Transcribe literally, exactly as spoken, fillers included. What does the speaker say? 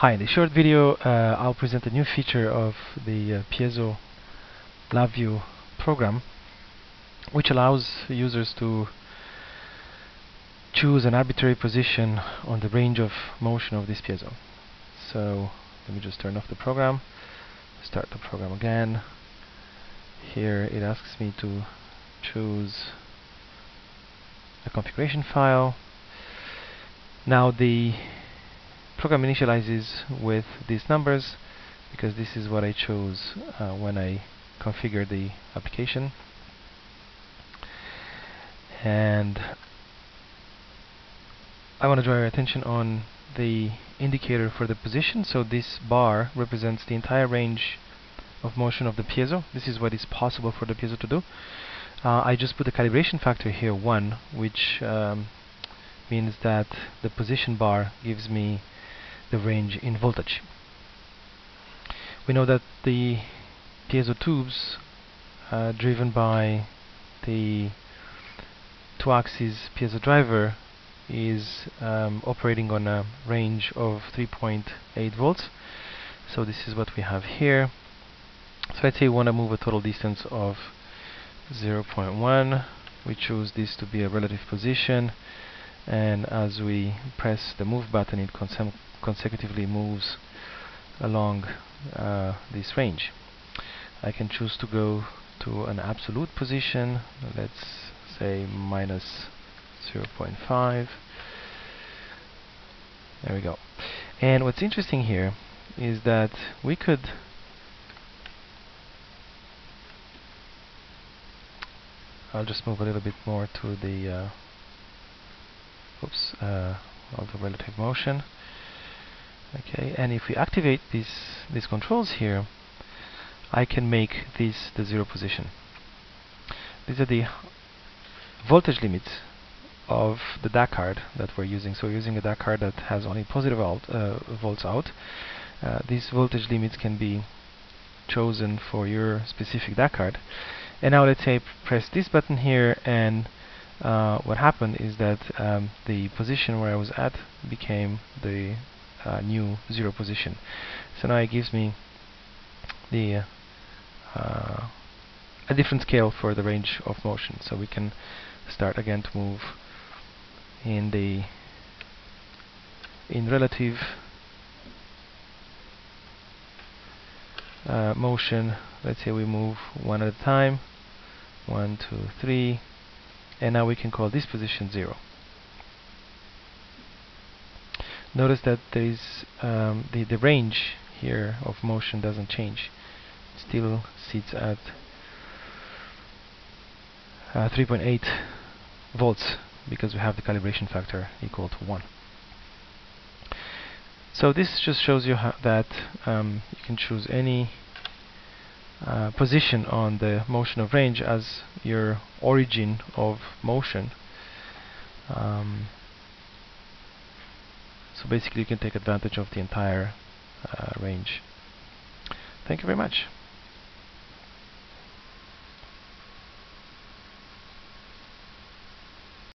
Hi, in this short video uh, I'll present a new feature of the uh, Piezo LabVIEW program, which allows users to choose an arbitrary position on the range of motion of this piezo. So let me just turn off the program, start the program again. Here it asks me to choose a configuration file. Now the program initializes with these numbers because this is what I chose uh, when I configured the application, and I want to draw your attention on the indicator for the position. So this bar represents the entire range of motion of the piezo. This is what is possible for the piezo to do. Uh, I just put the calibration factor here, one, which um, means that the position bar gives me the range in voltage. We know that the piezo tubes uh, driven by the two-axis piezo driver is um, operating on a range of three point eight volts. So this is what we have here. So let's say we want to move a total distance of zero point one. We choose this to be a relative position, and as we press the move button it conse consecutively moves along uh, this range. I can choose to go to an absolute position, let's say minus zero point five. There we go. And what's interesting here is that we could I'll just move a little bit more to the uh, Oops, uh, of the relative motion. Okay, and if we activate these these controls here, I can make this the zero position. These are the voltage limits of the D A C card that we're using. So we're using a D A C card that has only positive out, uh, volts out. Uh, these voltage limits can be chosen for your specific D A C card. And now let's say press this button here, and Uh, what happened is that um, the position where I was at became the uh, new zero position. So now it gives me the uh, a different scale for the range of motion. So we can start again to move in the in relative uh, motion. Let's say we move one at a time, one, two, three. And now we can call this position zero. Notice that there is um, the, the range here of motion doesn't change. It still sits at uh, three point eight volts because we have the calibration factor equal to one. So this just shows you how that um, you can choose any Uh, position on the motion of range as your origin of motion. Um, so basically you can take advantage of the entire uh, range. Thank you very much.